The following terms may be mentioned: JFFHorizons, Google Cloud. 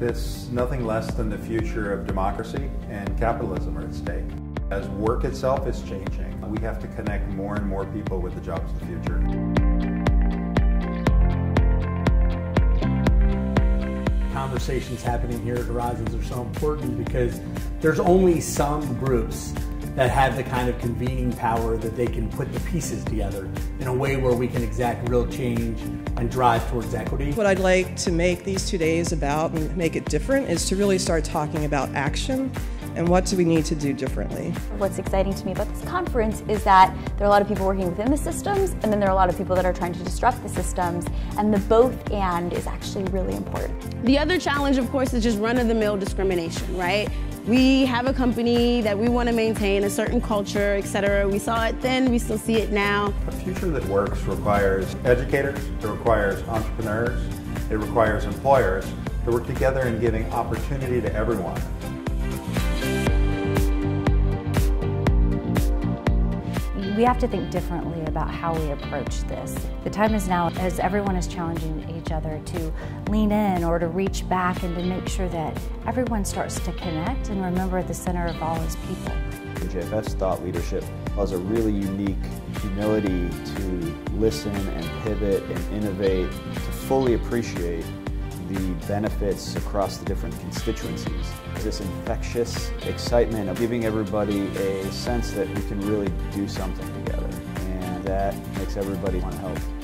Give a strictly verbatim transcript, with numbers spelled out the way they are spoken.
This nothing less than the future of democracy and capitalism are at stake. As work itself is changing, we have to connect more and more people with the jobs of the future. Conversations happening here at Horizons are so important because there's only some groups that have the kind of convening power that they can put the pieces together in a way where we can exact real change and drive towards equity. What I'd like to make these two days about and make it different is to really start talking about action and what do we need to do differently. What's exciting to me about this conference is that there are a lot of people working within the systems, and then there are a lot of people that are trying to disrupt the systems, and the both and is actually really important. The other challenge, of course, is just run-of-the-mill discrimination, right? We have a company that we want to maintain a certain culture, et cetera. We saw it then, we still see it now. A future that works requires educators, it requires entrepreneurs, it requires employers to work together in giving opportunity to everyone. We have to think differently about how we approach this. The time is now, as everyone is challenging each other, to lean in or to reach back and to make sure that everyone starts to connect and remember at the center of all is people. J F F's thought leadership has a really unique humility to listen and pivot and innovate, to fully appreciate the benefits across the different constituencies. This infectious excitement of giving everybody a sense that we can really do something together, and that makes everybody want to help.